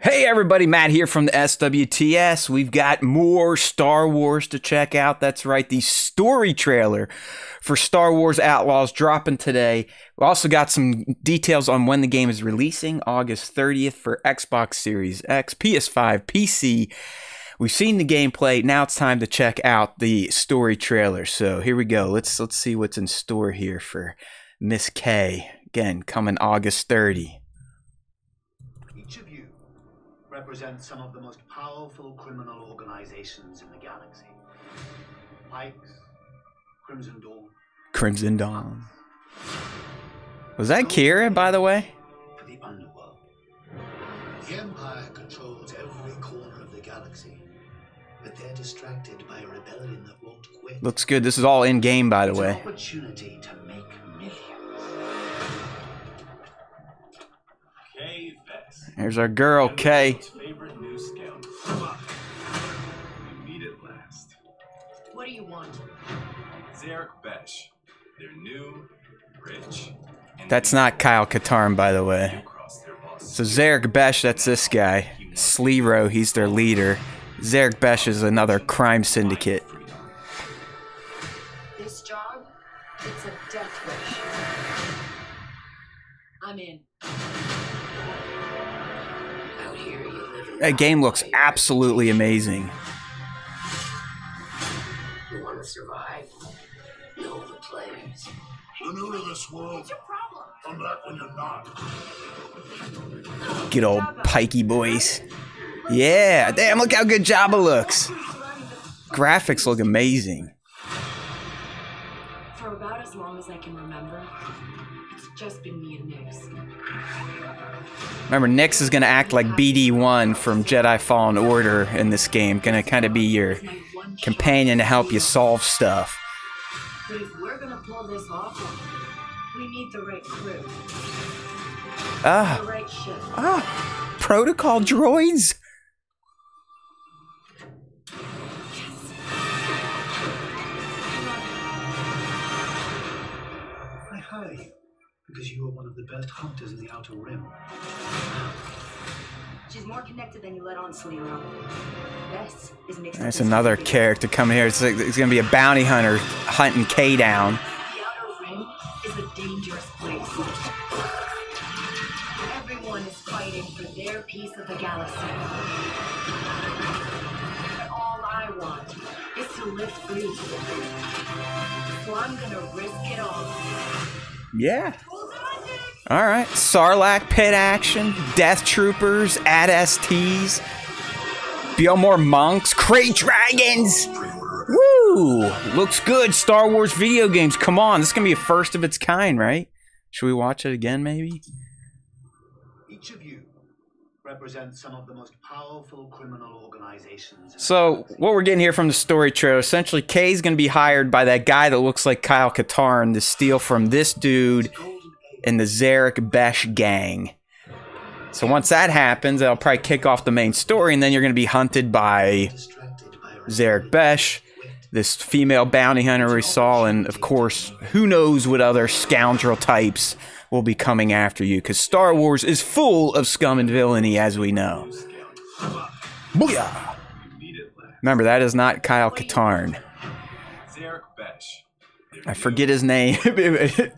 Hey everybody, Matt here from the SWTS. We've got more Star Wars to check out. That's right, the story trailer for Star Wars Outlaws dropping today. We also got some details on when the game is releasing, August 30th for Xbox Series X, PS5, PC. We've seen the gameplay, now it's time to check out the story trailer. So here we go, let's see what's in store here for Miss Kay. Again, coming August 30. Represent some of the most powerful criminal organizations in the galaxy. Pykes, Crimson Dawn. Crimson Dawn. Was that Kira, by the way? For the underworld. The Empire controls every corner of the galaxy, but they're distracted by a rebellion that won't quit. Looks good. This is all in game, by the way. An opportunity to make millions. Kay Vess. There's our girl, Kay. Favorite new scout. We meet at last. What do you want? Zarek Besh. They're new, rich. That's not Kyle Katarn, by the way. So Zarek Besh, that's this guy. Sliro, he's their leader. Zarek Besh is another crime syndicate. This job, it's a death wish. I'm in. That game looks absolutely amazing. You want to survive? Know the players. You're new to this world. What's your problem? Come back when you're not. Good old pikey boys. Yeah, damn, look how good Jabba looks. Graphics look amazing. For about as long as I can remember, it's just been me and Nyx. Remember, Nyx is going to act like BD1 from Jedi Fallen Order in this game. Going to kind of be your companion to help you solve stuff. But if we're going to pull this off, we need the right crew. Protocol droids? I hire you because you are one of the best hunters in the Outer Rim. She's more connected than you let on, Sliro. Bess is mixed. That's another character coming here. It's, like, it's going to be a bounty hunter hunting Kay down. The Outer Rim is a dangerous place. Everyone is fighting for their piece of the galaxy. But all I want is to live free. So I'm going to risk it all. Yeah. All right, Sarlacc pit action, Death Troopers, ATSTs, more monks, Kray Dragons. Woo! Looks good. Star Wars video games. Come on, this is gonna be a first of its kind, right? Should we watch it again, maybe? Each of you represents some of the most powerful criminal organizations. So what we're getting here from the story trailer, essentially, Kay's gonna be hired by that guy that looks like Kyle Katarn to steal from this dude and the Zarek Besh gang. So once that happens, that'll probably kick off the main story, and then you're going to be hunted by Zarek Besh, this female bounty hunter we saw, and of course, who knows what other scoundrel types will be coming after you, because Star Wars is full of scum and villainy, as we know. Booyah! Remember, that is not Kyle Katarn. Zarek Besh. I forget his name.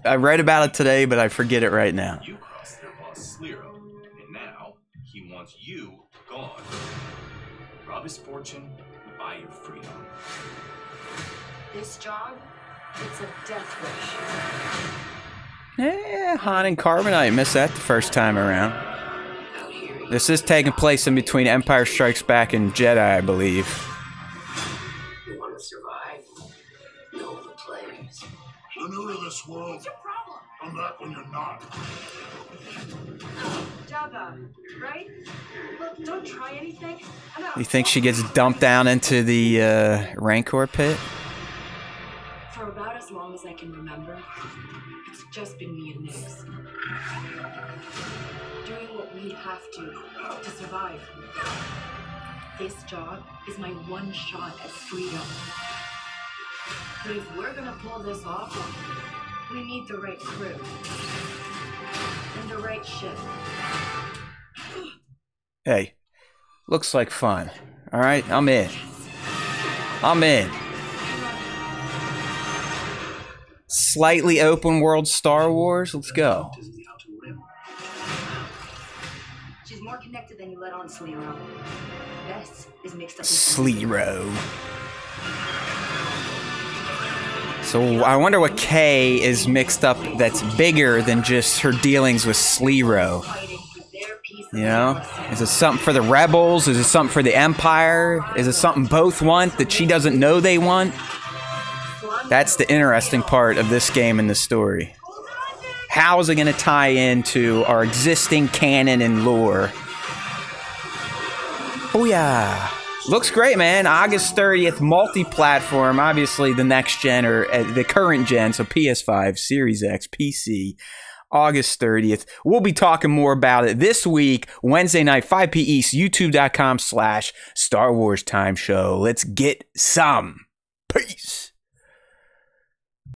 I read about it today, but I forget it right now. You crossed their boss, Sliro, and now he wants you gone. Rob his fortune and buy your freedom. This job, it's a death wish. Yeah, Han and Carbonite missed that the first time around. This is taking place in between Empire Strikes Back and Jedi, I believe. You want to survive? You're new to this world. What's your problem? Come back when you're not. Jabba, right? Look, don't try anything. You think she gets dumped down into the Rancor pit? For about as long as I can remember, it's just been me and Nyx. Doing what we have to survive. This job is my one shot at freedom. But if we're gonna pull this off, we need the right crew and the right ship. Hey, looks like fun. All right, I'm in. I'm in. Slightly open world Star Wars. Let's go. She's more connected than you let on, Sliro. Bess is mixed up. Sliro. So I wonder what Kay is mixed up that's bigger than just her dealings with Sliro. You know? Is it something for the rebels? Is it something for the Empire? Is it something both want that she doesn't know they want? That's the interesting part of this game and this story. How is it going to tie into our existing canon and lore? Oh yeah. Looks great, man. August 30th, multi-platform. Obviously, the next gen or the current gen, so PS5, Series X, PC. August 30th. We'll be talking more about it this week, Wednesday night, 5 p.m. East, youtube.com/Star Wars Time Show. Let's get some.